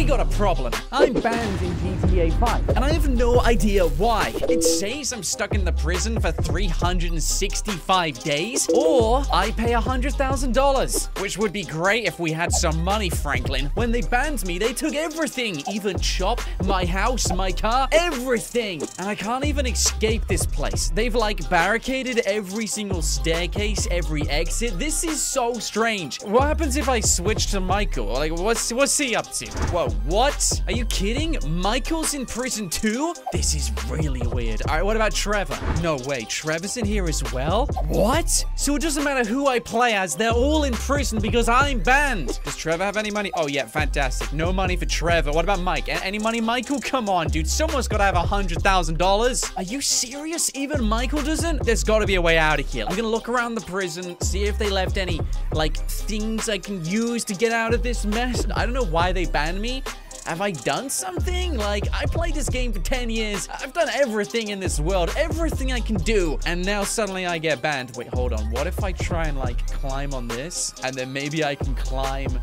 We got a problem. I'm banned in GTA 5. And I have no idea why. It says I'm stuck in the prison for 365 days, or I pay $100,000, which would be great if we had some money, Franklin. When they banned me, they took everything, even shop, my house, my car, everything. And I can't even escape this place. They've like barricaded every single staircase, every exit. This is so strange. What happens if I switch to Michael? Like, what's he up to? Whoa, what? Are you kidding? Michael's in prison too? This is really weird. All right, what about Trevor? No way, Trevor's in here as well? What? So it doesn't matter who I play as, they're all in prison because I'm banned. Does Trevor have any money? Oh yeah, fantastic. No money for Trevor. What about Mike? Any money, Michael? Come on, dude. Someone's gotta have $100,000. Are you serious? Even Michael doesn't? There's gotta be a way out of here. I'm gonna look around the prison, see if they left any, like, things I can use to get out of this mess. I don't know why they banned me. Have I done something? Like, I played this game for 10 years. I've done everything in this world, everything I can do. And now suddenly I get banned. Wait, hold on. What if I try and, like, climb on this? And then maybe I can climb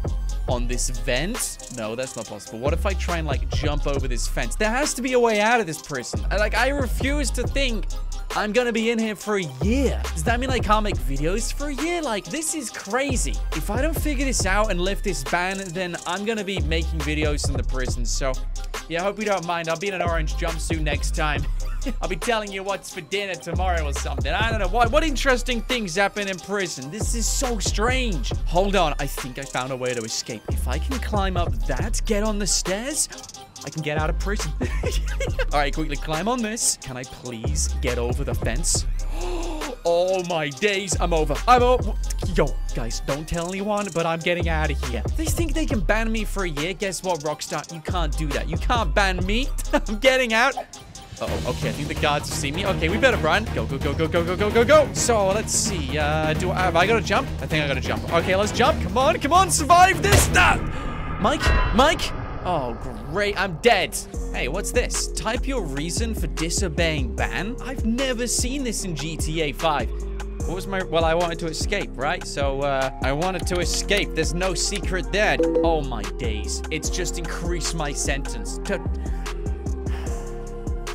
on this vent? No, that's not possible. What if I try and, like, jump over this fence? There has to be a way out of this prison. Like, I refuse to think I'm gonna be in here for a year. Does that mean I can't make videos for a year? Like, this is crazy. If I don't figure this out and lift this ban, then I'm gonna be making videos in the prison. So, yeah, I hope you don't mind. I'll be in an orange jumpsuit next time. I'll be telling you what's for dinner tomorrow or something. I don't know. What interesting things happen in prison? This is so strange. Hold on. I think I found a way to escape. If I can climb up that, get on the stairs, I can get out of prison. All right, quickly climb on this. Can I please get over the fence? All my days, I'm over. Yo, guys, don't tell anyone, but I'm getting out of here. They think they can ban me for a year. Guess what, Rockstar? You can't do that. You can't ban me. I'm getting out. Uh-oh, okay, I think the guards have seen me. Okay, we better run. Go, go, go, go, go, go, go, go, go. So, let's see. Have I got to jump? I think I got to jump. Okay, let's jump. Come on, come on, survive this. Ah! Mike. Oh, great. I'm dead. Hey, what's this? Type your reason for disobeying ban? I've never seen this in GTA 5. What was my... Well, I wanted to escape, right? So, I wanted to escape. There's no secret there. Oh, my days. It's just increased my sentence to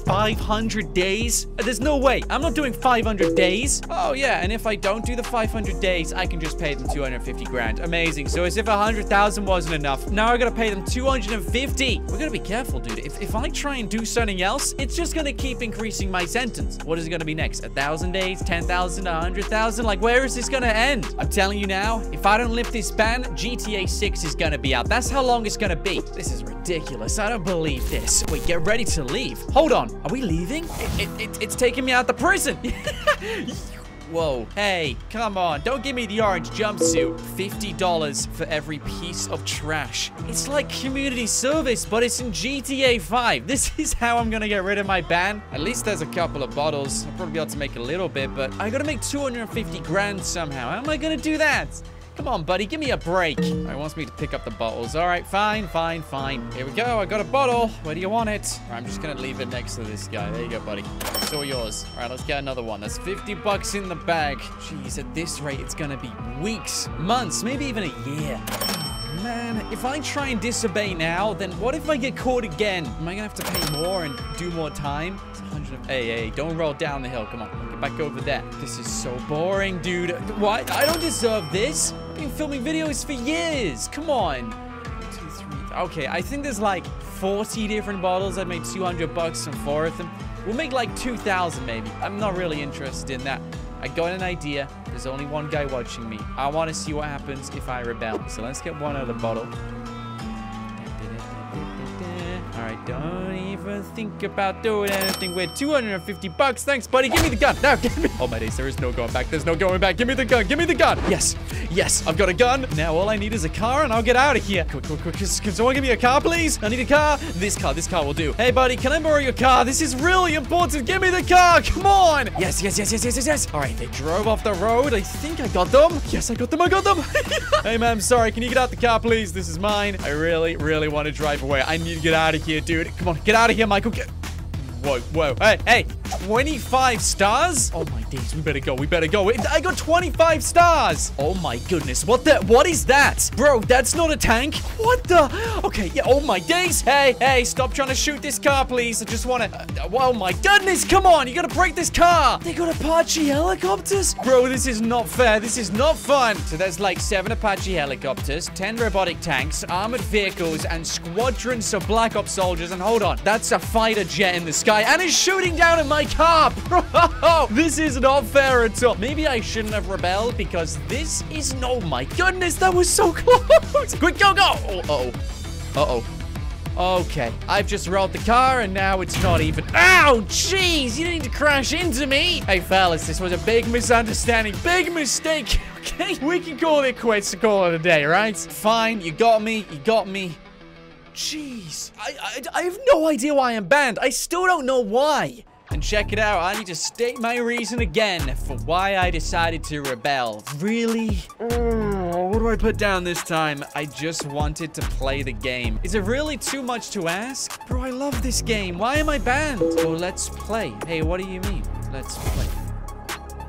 500 days? There's no way. I'm not doing 500 days. Oh, yeah. And if I don't do the 500 days, I can just pay them 250 grand. Amazing. So as if 100,000 wasn't enough, now I gotta pay them 250. We're gonna be careful, dude. If I try and do something else, it's just gonna keep increasing my sentence. What is it gonna be next? 1,000 days? 10,000? 100,000? Like, where is this gonna end? I'm telling you now, if I don't lift this ban, GTA 6 is gonna be out. That's how long it's gonna be. This is ridiculous. I don't believe this. Wait, get ready to leave. Hold on. Are we leaving? It's taking me out the prison. Whoa. Hey, come on. Don't give me the orange jumpsuit. $50 for every piece of trash. It's like community service, but it's in GTA 5. This is how I'm going to get rid of my ban. At least there's a couple of bottles. I'll probably be able to make a little bit, but I got to make 250 grand somehow. How am I going to do that? Come on, buddy. Give me a break. All right, wants me to pick up the bottles. All right, fine, fine, fine. Here we go. I got a bottle. Where do you want it? All right, I'm just going to leave it next to this guy. There you go, buddy. It's all yours. All right, let's get another one. That's 50 bucks in the bag. Jeez, at this rate, it's going to be weeks, months, maybe even a year. Man, if I try and disobey now, then what if I get caught again? Am I going to have to pay more and do more time? It's 100. Hey, don't roll down the hill. Come on, get back over there. This is so boring, dude. What? I don't deserve this. I've been filming videos for years. Come on. 1, 2, 3. Okay, I think there's like 40 different bottles. I made 200 bucks from 4 of them. We'll make like 2,000 maybe. I'm not really interested in that. I got an idea. There's only one guy watching me. I want to see what happens if I rebel. So let's get one out of the bottle. All right, don't even think about doing anything with 250 bucks. Thanks, buddy. Give me the gun. Now, give me. Oh, my days. There is no going back. There's no going back. Give me the gun. Give me the gun. Yes. Yes. I've got a gun. Now, all I need is a car, and I'll get out of here. Quick, quick, quick. Can someone give me a car, please? I need a car. This car. This car will do. Hey, buddy. Can I borrow your car? This is really important. Give me the car. Come on. Yes, yes, yes, yes, yes, yes, yes. All right. They drove off the road. I think I got them. Yes, I got them. I got them. Hey, ma'am. Sorry. Can you get out the car, please? This is mine. I really, really want to drive away. I need to get out of here. Dude, come on, get out of here, Michael. Whoa, whoa. Hey, hey, 25 stars? Oh my days, we better go, we better go. I got 25 stars. Oh my goodness, what is that? Bro, that's not a tank. What the? Okay, yeah, oh my days. Hey, hey, stop trying to shoot this car, please. I just want to, oh my goodness, come on. You got to break this car. They got Apache helicopters? Bro, this is not fair. This is not fun. So there's like 7 Apache helicopters, 10 robotic tanks, armored vehicles, and squadrons of Black Ops soldiers. And hold on, that's a fighter jet in the sky, and it's shooting down at my car. Bro, this is not fair at all. Maybe I shouldn't have rebelled, because this is, oh my goodness, that was so close. Quick, go, go. Uh-oh. Uh-oh. Okay, I've just rolled the car, and now it's not even... Ow, jeez, you didn't need to crash into me. Hey, fellas, this was a big misunderstanding. Big mistake, okay? We can call it quits to call it a day, right? Fine, you got me, you got me. Jeez, I have no idea why I'm banned. I still don't know why. And check it out, I need to state my reason again for why I decided to rebel. Really? Oh, what do I put down this time? I just wanted to play the game. Is it really too much to ask? Bro, I love this game. Why am I banned? Oh, let's play. Hey, what do you mean? Let's play.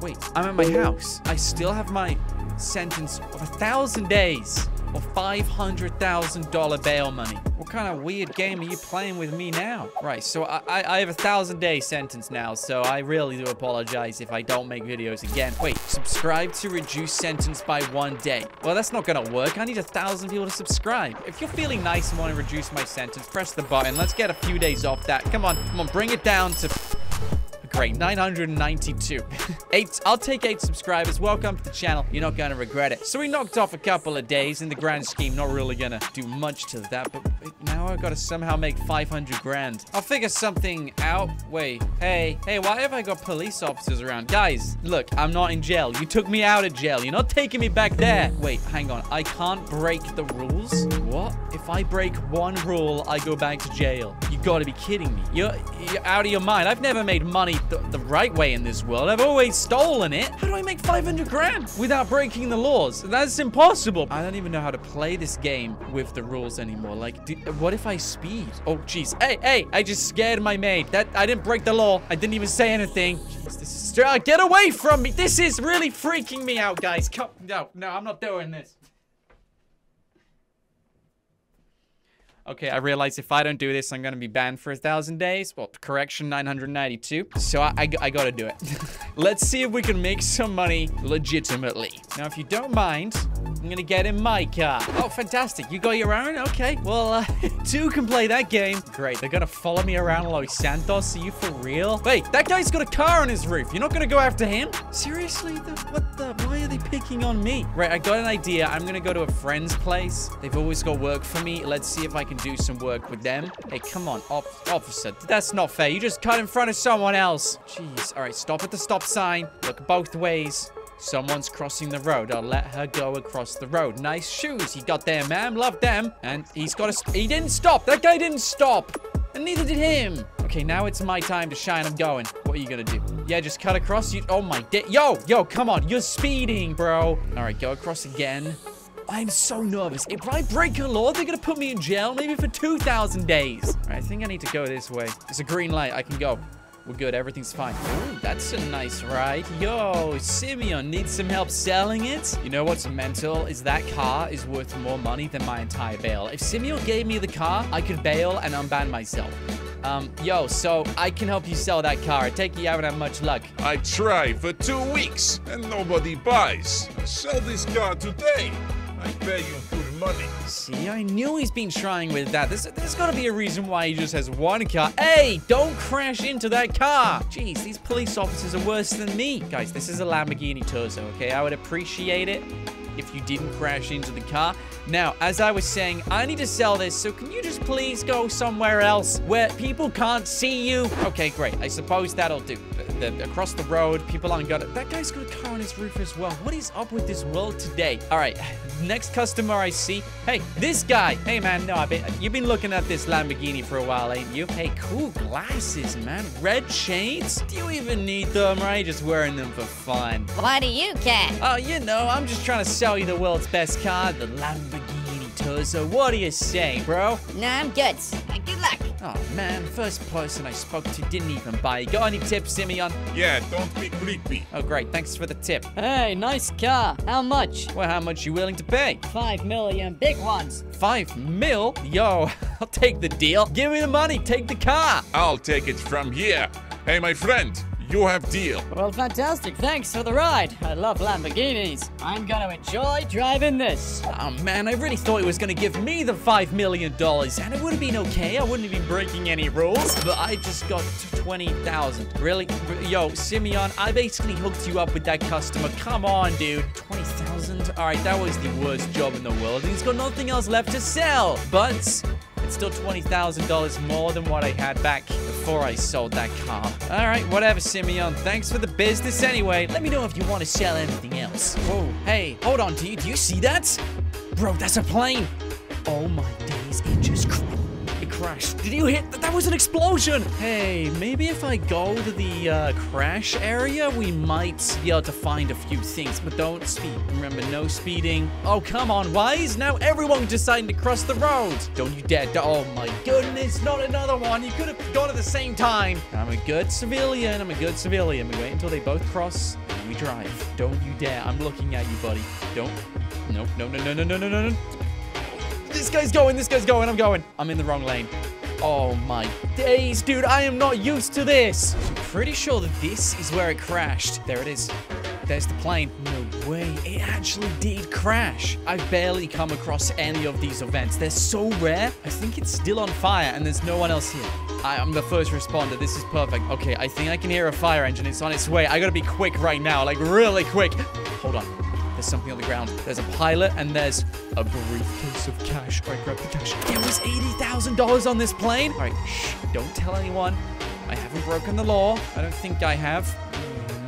Wait, I'm at my house. I still have my sentence of 1,000 days. Or $500,000 bail money. What kind of weird game are you playing with me now? Right, so I have a 1,000-day sentence now, so I really do apologize if I don't make videos again. Wait, subscribe to reduce sentence by 1 day. Well, that's not gonna work. I need 1,000 people to subscribe. If you're feeling nice and want to reduce my sentence, press the button. Let's get a few days off that. Come on, come on, bring it down to... Great, 992. 8, I'll take 8 subscribers. Welcome to the channel. You're not gonna regret it. So we knocked off a couple of days in the grand scheme. Not really gonna do much to that, but now I gotta somehow make 500 grand. I'll figure something out. Wait, hey, hey, why have I got police officers around? Guys, look, I'm not in jail. You took me out of jail. You're not taking me back there. Wait, hang on. I can't break the rules? What? If I break one rule, I go back to jail. You gotta be kidding me. You're out of your mind. I've never made money the right way in this world. I've always stolen it. How do I make 500 grand without breaking the laws? That's impossible. I don't even know how to play this game with the rules anymore. Like, what if I speed? Oh, jeez. Hey, hey, I just scared my maid. That I didn't break the law. I didn't even say anything. Jeez, this is... Get away from me. This is really freaking me out, guys. Come... No, no, I'm not doing this. Okay, I realize if I don't do this, I'm gonna be banned for 1,000 days. Well, correction, 992. So I gotta do it. Let's see if we can make some money legitimately. Now, if you don't mind, I'm gonna get in my car. Oh, fantastic. You got your own? Okay. Well, two can play that game. Great. They're gonna follow me around Los Santos. Are you for real? Wait, that guy's got a car on his roof. You're not gonna go after him? Seriously? Why are they picking on me? Right, I got an idea. I'm gonna go to a friend's place. They've always got work for me. Let's see if I can do some work with them. Hey, come on, officer. That's not fair. You just cut in front of someone else. Jeez. All right, stop at the stop sign. Look both ways. Someone's crossing the road. I'll let her go across the road. Nice shoes. He got there, ma'am. Love them. And he's got a... He didn't stop. That guy didn't stop. And neither did him. Okay, now it's my time to shine. I'm going. What are you gonna do? Yeah, just cut across. You... Oh, my... Yo, yo, come on. You're speeding, bro. All right, go across again. I'm so nervous. If I break a law, they're gonna put me in jail, maybe for 2,000 days. All right, I think I need to go this way. It's a green light. I can go. We're good. Everything's fine. Ooh, that's a nice ride. Yo, Simeon needs some help selling it. You know what's mental is that car is worth more money than my entire bail. If Simeon gave me the car, I could bail and unban myself. Yo, so I can help you sell that car. I take it you haven't had much luck. I tried for 2 weeks and nobody buys. Sell this car today. I bet you good money. See, I knew he's been trying with that. There's got to be a reason why he just has one car. Hey, don't crash into that car. Jeez, these police officers are worse than me. Guys, this is a Lamborghini Tourzo, okay? I would appreciate it if you didn't crash into the car. Now, as I was saying, I need to sell this, so can you just please go somewhere else where people can't see you? Okay, great. I suppose that'll do. Across the road, people aren't gonna... That guy's got a car on his roof as well. What is up with this world today? All right, next customer I see. Hey, this guy. Hey, man, no, you've been looking at this Lamborghini for a while, ain't you? Hey, cool glasses, man. Red shades? Do you even need them, or are you just wearing them for fun? Why do you care? Oh, you know, I'm just trying to sell you the world's best car, the Lamborghini Tourzo, what do you say, bro? Nah, I'm good. Good luck. Oh, man, first person I spoke to didn't even buy. You got any tips, Simeon? Yeah, don't be creepy. Oh, great. Thanks for the tip. Hey, nice car. How much? Well, how much you willing to pay? 5 million. Big ones. 5 mil? Yo, I'll take the deal. Give me the money. Take the car. I'll take it from here. Hey, my friend. You have deal. Well, fantastic. Thanks for the ride. I love Lamborghinis. I'm gonna enjoy driving this. Oh, man, I really thought it was gonna give me the $5 million, and it would have been okay. I wouldn't have been breaking any rules, but I just got 20,000. Really? Yo, Simeon, I basically hooked you up with that customer. Come on, dude. 20,000? All right, that was the worst job in the world, and he's got nothing else left to sell. But it's still $20,000 more than what I had back before I sold that car. All right, whatever, Simeon. Thanks for the business anyway. Let me know if you want to sell anything else. Whoa, hey, hold on, dude. Do you see that? Bro, that's a plane. Oh, my days. It just crashed. It crashed. Did you hit? That was an explosion. Hey, maybe if I go to the crash area, we might be able to find a few things. But don't speed. Remember, no speeding. Oh, come on. Why is now everyone deciding to cross the road? Don't you dare. Oh, my goodness. Not another one. You could have gone at the same time. I'm a good civilian. I'm a good civilian. We wait until they both cross and we drive. Don't you dare. I'm looking at you, buddy. Don't. No, no, no, no, no, no, no, no. This guy's going, I'm going. I'm in the wrong lane. Oh my days, dude, I am not used to this. I'm pretty sure that this is where it crashed. There it is. There's the plane. No way, it actually did crash. I've barely come across any of these events. They're so rare. I think it's still on fire and there's no one else here. I am the first responder. This is perfect. Okay, I think I can hear a fire engine. It's on its way. I gotta be quick right now, like really quick. Hold on. Something on the ground. There's a pilot and there's a briefcase of cash. All right, grab the cash. There was $80,000 on this plane. All right, shh, don't tell anyone. I haven't broken the law. I don't think I have.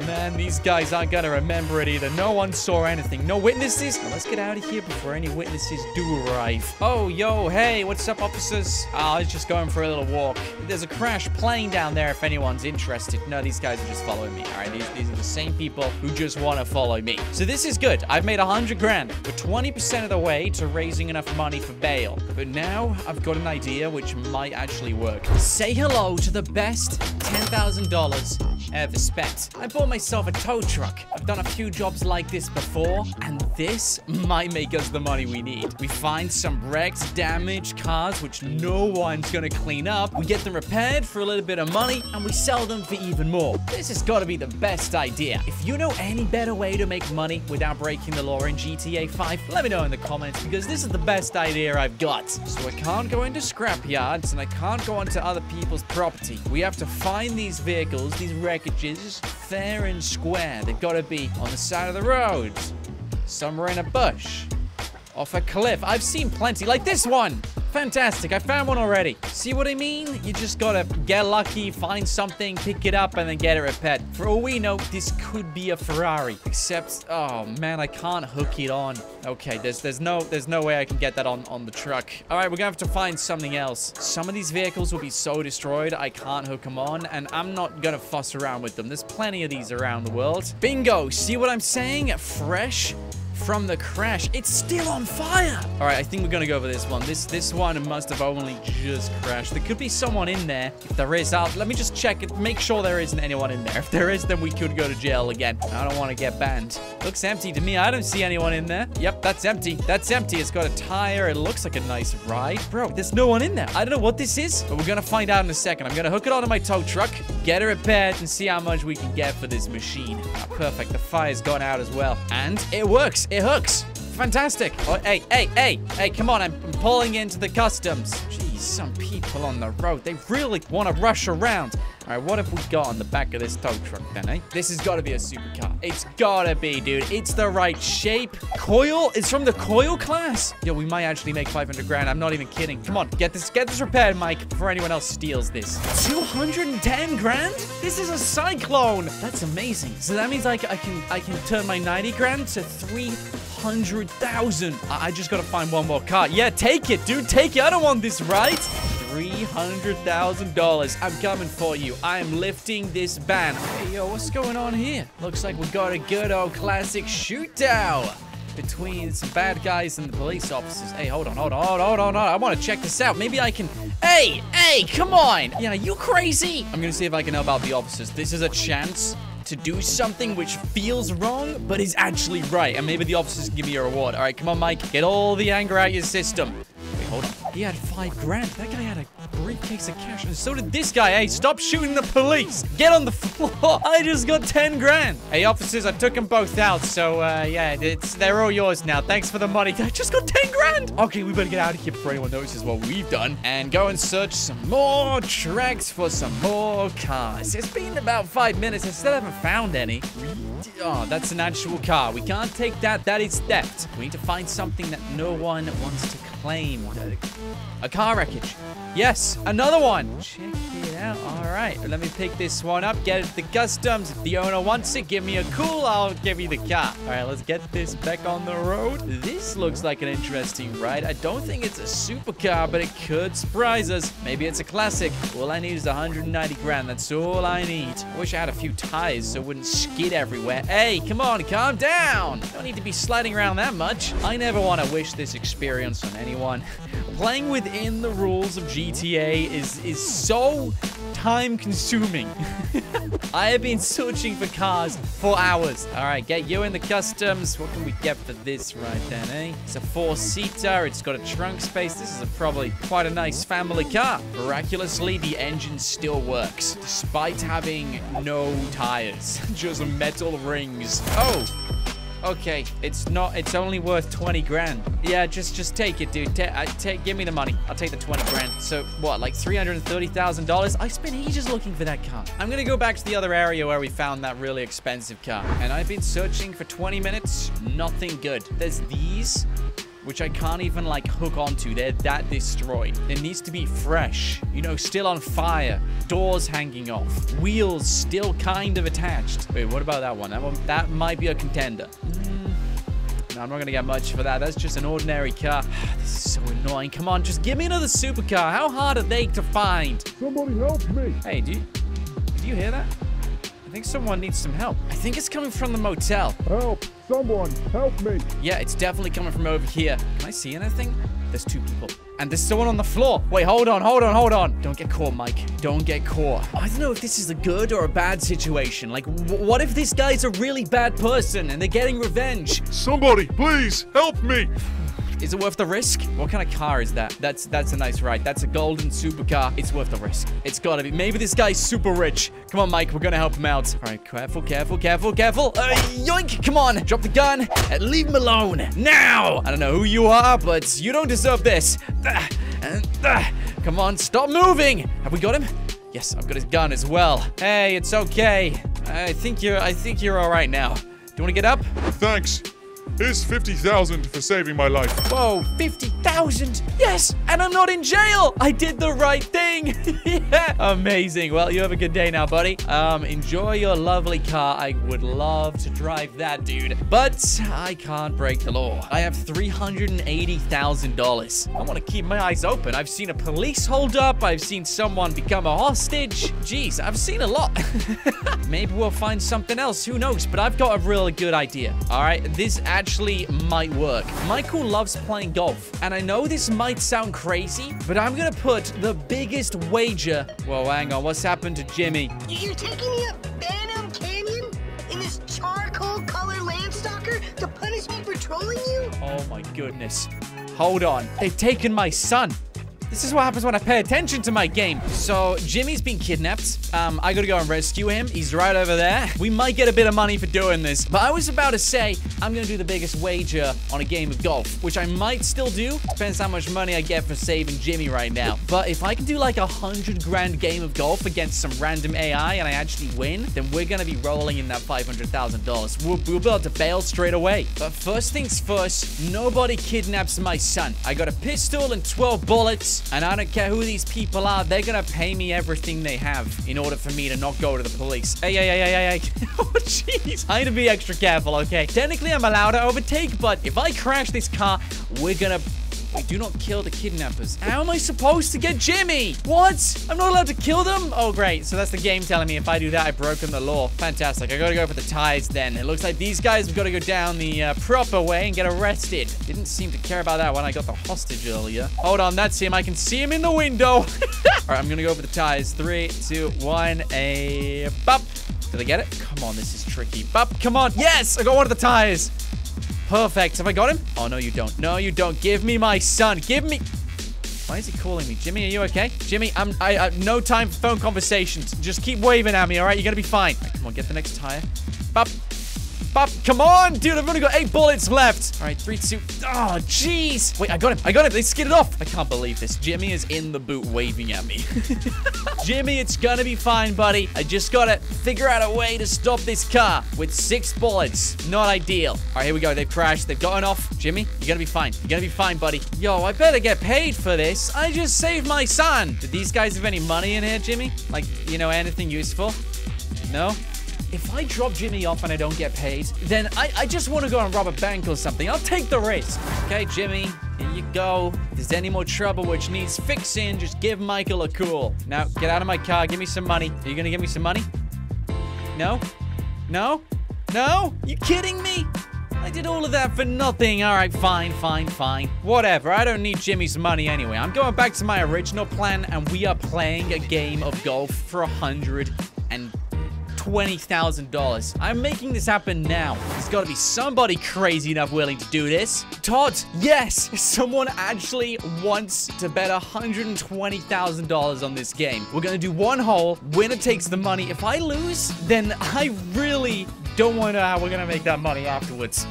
Man, these guys aren't gonna remember it either. No one saw anything. No witnesses. Now, let's get out of here before any witnesses do arrive. Oh, yo, hey, what's up, officers? I was just going for a little walk. There's a crashed plane down there if anyone's interested. No, these guys are just following me. All right, these are the same people who just want to follow me. So this is good. I've made 100 grand. We're 20% of the way to raising enough money for bail. But now I've got an idea which might actually work. Say hello to the best $10,000 ever spent. I bought myself a tow truck. I've done a few jobs like this before, and this might make us the money we need. We find some wrecks, damaged cars, which no one's gonna clean up. We get them repaired for a little bit of money, and we sell them for even more. This has got to be the best idea. If you know any better way to make money without breaking the law in GTA 5, let me know in the comments, because this is the best idea I've got. So I can't go into scrap yards, and I can't go onto other people's property. We have to find these vehicles, these wreckages, fair and square. They've got to be on the side of the road, somewhere in a bush, off a cliff. I've seen plenty like this one. Fantastic, I found one already. See what I mean? You just gotta get lucky, find something, pick it up, and then get it repaired. For all we know, this could be a Ferrari. Except, oh man, I can't hook it on. Okay, there's no way I can get that on the truck. All right, we're gonna have to find something else. Some of these vehicles will be so destroyed, I can't hook them on, and I'm not gonna fuss around with them. There's plenty of these around the world. Bingo, see what I'm saying? Fresh from the crash. It's still on fire. All right, I think we're gonna go for this one. This one must have only just crashed. There could be someone in there. If there is, let me just check it, make sure there isn't anyone in there. If there is, then we could go to jail again. I don't want to get banned. Looks empty to me. I don't see anyone in there. Yep, that's empty. That's empty. It's got a tire. It looks like a nice ride. Bro, there's no one in there. I don't know what this is, but we're gonna find out in a second. I'm gonna hook it onto my tow truck, get it repaired, and see how much we can get for this machine. Oh, perfect. The fire's gone out as well, and it works. It hooks. Fantastic. Oh, hey, hey, hey, hey, come on. I'm pulling into the customs. Jeez, some people on the road. They really want to rush around. All right, what have we got on the back of this tow truck then, eh? This has got to be a supercar. It's got to be, dude. It's the right shape. Coil? It's from the Coil class? Yo, we might actually make 500 grand. I'm not even kidding. Come on, get this repaired, Mike, before anyone else steals this. 210 grand? This is a cyclone. That's amazing. So that means I can turn my 90 grand to 300,000. I just got to find one more car. Yeah, take it, dude. Take it. I don't want this, right? $300,000. I'm coming for you. I am lifting this ban. Hey, yo, what's going on here? Looks like we got a good old classic shootout. between some bad guys and the police officers. Hey, hold on. I want to check this out. Maybe I can... Hey, come on. Yeah, you crazy? I'm going to see if I can help out the officers. This is a chance to do something which feels wrong, but is actually right. And maybe the officers can give me a reward. All right, come on, Mike. Get all the anger out of your system. Wait, hold on. He had 5 grand. That guy had a briefcase of cash. And so did this guy. Hey, stop shooting the police. Get on the floor. I just got 10 grand. Hey, officers, I took them both out. So, yeah, they're all yours now. Thanks for the money. I just got 10 grand. Okay, we better get out of here before anyone notices what we've done. And go and search some more tracks for some more cars. It's been about 5 minutes. I still haven't found any. Oh, that's an actual car. We can't take that. That is theft. We need to find something that no one wants to claim. A car wreckage. Yes, another one. Check it out. All right, let me pick this one up. Get it to the customs. If the owner wants it, give me a call. I'll give you the car. All right, let's get this back on the road. This looks like an interesting ride. I don't think it's a supercar, but it could surprise us. Maybe it's a classic. All I need is 190 grand. That's all I need. I wish I had a few tires so it wouldn't skid everywhere. Hey, come on, calm down. Don't need to be sliding around that much. I never want to wish this experience on anyone. Playing within the rules of GTA is so time-consuming. I have been searching for cars for hours. All right, get you in the customs. What can we get for this right then, eh? It's a four-seater. It's got a trunk space. This is probably quite a nice family car. Miraculously, the engine still works, despite having no tires. Just metal rings. Oh! Okay, it's not. It's only worth 20 grand. Yeah, just take it, dude. Give me the money. I'll take the 20 grand. So what, like $330,000? I spent ages looking for that car. I'm gonna go back to the other area where we found that really expensive car. And I've been searching for 20 minutes. Nothing good. There's these, which I can't even like hook onto. They're that destroyed. It needs to be fresh, you know, still on fire, doors hanging off, wheels still kind of attached. Wait, what about that one? That might be a contender. No, I'm not gonna get much for that. That's just an ordinary car. This is so annoying. Come on, just give me another supercar. How hard are they to find? Somebody help me. Hey, did you hear that? I think someone needs some help. I think it's coming from the motel. Help. Someone help me. Yeah, it's definitely coming from over here. Can I see anything? There's two people. And there's someone on the floor. Wait, hold on. Don't get caught, Mike. Don't get caught. I don't know if this is a good or a bad situation. Like, what if this guy's a really bad person and they're getting revenge? Somebody, please, help me. Is it worth the risk? What kind of car is that? That's a nice ride. That's a golden supercar. It's worth the risk. It's gotta be. Maybe this guy's super rich. Come on, Mike. We're gonna help him out. All right, careful. Yoink! Come on, drop the gun and leave him alone now. I don't know who you are, but you don't deserve this. Come on, stop moving. Have we got him? Yes, I've got his gun as well. Hey, it's okay. I think you're all right now. Do you want to get up? Thanks. Here's 50,000 for saving my life. Whoa, 50,000? Yes, and I'm not in jail. I did the right thing. Yeah. Amazing. Well, you have a good day now, buddy. Enjoy your lovely car. I would love to drive that, dude. But I can't break the law. I have $380,000. I want to keep my eyes open. I've seen a police hold up. I've seen someone become a hostage. Jeez, I've seen a lot. Maybe we'll find something else. Who knows? But I've got a really good idea. All right, this actually might work. Michael loves playing golf, and I know this might sound crazy, but I'm gonna put the biggest wager. Whoa, hang on, what's happened to Jimmy? You're taking me up Banham Canyon in this charcoal color Landstalker to punish me for trolling you? Oh my goodness. Hold on, they've taken my son. This is what happens when I pay attention to my game. So, Jimmy's been kidnapped. I gotta go and rescue him. He's right over there. We might get a bit of money for doing this. But I was about to say, I'm gonna do the biggest wager on a game of golf, which I might still do. Depends how much money I get for saving Jimmy right now. But if I can do like 100 grand game of golf against some random AI and I actually win, then we're gonna be rolling in that $500,000. We'll be able to bail straight away. But first things first, nobody kidnaps my son. I got a pistol and 12 bullets. And I don't care who these people are. They're gonna pay me everything they have in order for me to not go to the police. Hey. Oh, jeez. I need to be extra careful, okay? Technically, I'm allowed to overtake, but if I crash this car, we're gonna... We do not kill the kidnappers. How am I supposed to get Jimmy? What? I'm not allowed to kill them? Oh, great. So that's the game telling me if I do that, I've broken the law. Fantastic. I gotta go for the ties then. It looks like these guys have got to go down the proper way and get arrested. Didn't seem to care about that when I got the hostage earlier. Hold on, that's him. I can see him in the window. All right, I'm gonna go for the ties. 3, 2, 1, a bop. Did I get it? Come on, this is tricky. Bop, come on. Yes, I got one of the ties. Perfect. Have I got him? Oh, no, you don't. No, you don't. Give me my son. Give me... Why is he calling me? Jimmy, are you okay? Jimmy, I have no time for phone conversations. Just keep waving at me, all right? You're gonna be fine. All right, come on, get the next tire. Bop. Bop. Come on, dude. I've only got 8 bullets left. All right, 3, 2... Oh, jeez. Wait, I got him. I got him. They skidded off. I can't believe this. Jimmy is in the boot waving at me. Jimmy, it's gonna be fine, buddy. I just gotta figure out a way to stop this car with 6 bullets. Not ideal. All right, here we go. They've crashed. They've gotten off. Jimmy, you're gonna be fine. You're gonna be fine, buddy. Yo, I better get paid for this. I just saved my son. Did these guys have any money in here, Jimmy? Like, you know, anything useful? No? If I drop Jimmy off and I don't get paid, then I just want to go and rob a bank or something. I'll take the risk. Okay, Jimmy, here you go. If there's any more trouble which needs fixing, just give Michael a call. Now, get out of my car. Give me some money. Are you going to give me some money? No? No? No? You kidding me? I did all of that for nothing. All right, fine, fine, fine. Whatever. I don't need Jimmy's money anyway. I'm going back to my original plan, and we are playing a game of golf for $120,000. I'm making this happen now. There's got to be somebody crazy enough willing to do this. Todd, yes! Someone actually wants to bet $120,000 on this game. We're going to do one hole. Winner takes the money. If I lose, then I really don't want to know how we're going to make that money afterwards.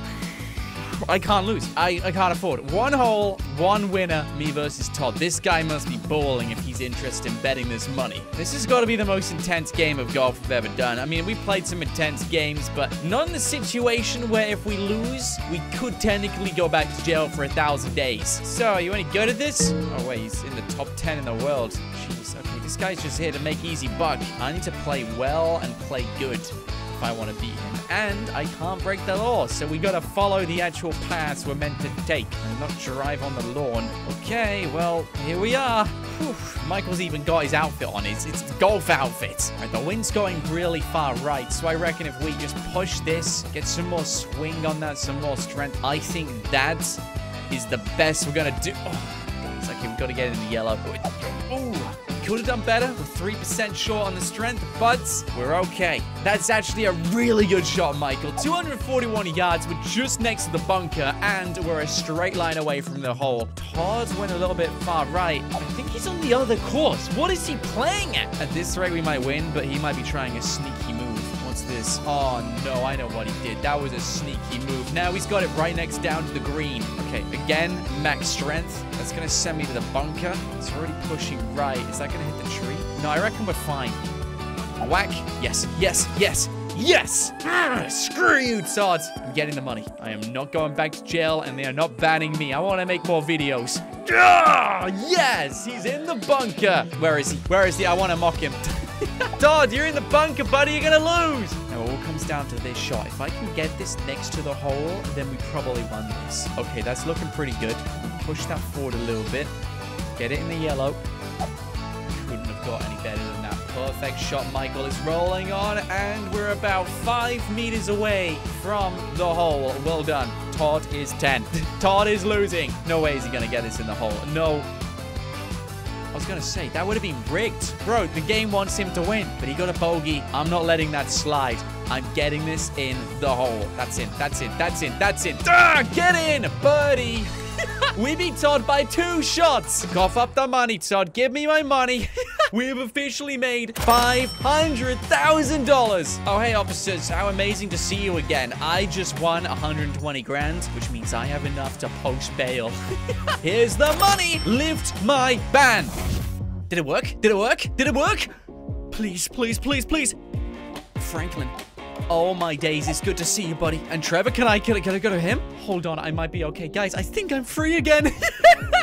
I can't lose. I can't afford it. One hole, one winner, me versus Todd. This guy must be balling if he's interested in betting this money. This has got to be the most intense game of golf we've ever done. I mean, we've played some intense games, but not in the situation where if we lose, we could technically go back to jail for 1,000 days. So, are you any good at this? Oh, wait, he's in the top 10 in the world. Jeez, okay, this guy's just here to make easy buck. I need to play well and play good. If I want to beat him. And I can't break the law, so we gotta follow the actual paths we're meant to take and not drive on the lawn. Okay, well, here we are. Whew. Michael's even got his outfit on. It's golf outfit. All right, the wind's going really far right, so I reckon if we just push this, get some more swing on that, some more strength, I think that is the best we're gonna do. Oh, it's like we've got to get in the yellow. Ooh. Could have done better. We're 3% short on the strength, but we're okay. That's actually a really good shot, Michael. 241 yards. We're just next to the bunker, and we're a straight line away from the hole. Todd went a little bit far right. I think he's on the other course. What is he playing at? At this rate, we might win, but he might be trying a sneaky move. This. Oh, no, I know what he did. That was a sneaky move. Now he's got it right next down to the green. Okay, again, max strength. That's going to send me to the bunker. It's already pushing right. Is that going to hit the tree? No, I reckon we're fine. Whack. Yes, yes, yes, yes! Ah, screw you, Todd. I'm getting the money. I am not going back to jail, and they are not banning me. I want to make more videos. Ah, yes! He's in the bunker. Where is he? Where is he? I want to mock him. Todd, you're in the bunker, buddy. You're going to lose. Now, it all comes down to this shot. If I can get this next to the hole, then we probably won this. Okay, that's looking pretty good. Push that forward a little bit. Get it in the yellow. Couldn't have got any better than that. Perfect shot, Michael. It's rolling on, and we're about 5 meters away from the hole. Well done. Todd is 10. Todd is losing. No way is he going to get this in the hole. No. I was going to say, that would have been rigged. Bro, the game wants him to win, but he got a bogey. I'm not letting that slide. I'm getting this in the hole. That's it. That's it. That's it. That's it. Ah, get in, buddy. We beat Todd by 2 shots. Cough up the money, Todd. Give me my money. We have officially made $500,000. Oh, hey, officers. How amazing to see you again. I just won 120 grand, which means I have enough to post bail. Here's the money. Lift my ban. Did it work? Did it work? Did it work? Please, please, please, please. Franklin. Oh my days, it's good to see you, buddy. And Trevor, can I go to him? Hold on, I might be okay. Guys, I think I'm free again.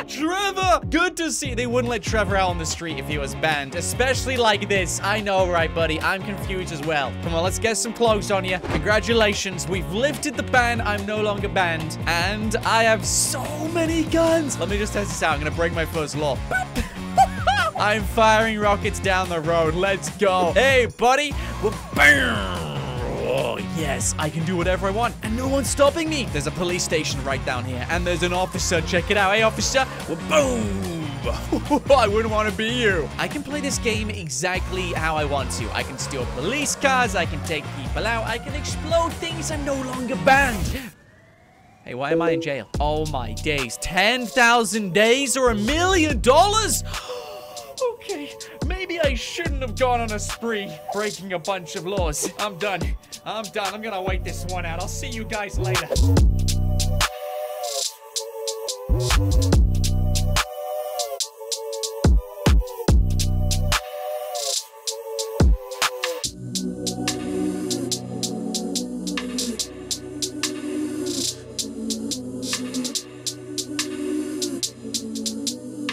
Trevor! Good to see. They wouldn't let Trevor out on the street if he was banned, especially like this. I know, right, buddy? I'm confused as well. Come on, let's get some clothes on you. Congratulations, we've lifted the ban. I'm no longer banned, and I have so many guns. Let me just test this out. I'm gonna break my first law. I'm firing rockets down the road. Let's go. Hey, buddy. Bam! Oh, yes, I can do whatever I want, and no one's stopping me. There's a police station right down here, and there's an officer. Check it out. Hey, officer. Boom. I wouldn't want to be you. I can play this game exactly how I want to. I can steal police cars. I can take people out. I can explode things. I'm no longer banned. Hey, why am I in jail? Oh, my days. 10,000 days or $1 million? Okay, maybe I shouldn't have gone on a spree breaking a bunch of laws. I'm done. I'm done. I'm gonna wait this one out. I'll see you guys later.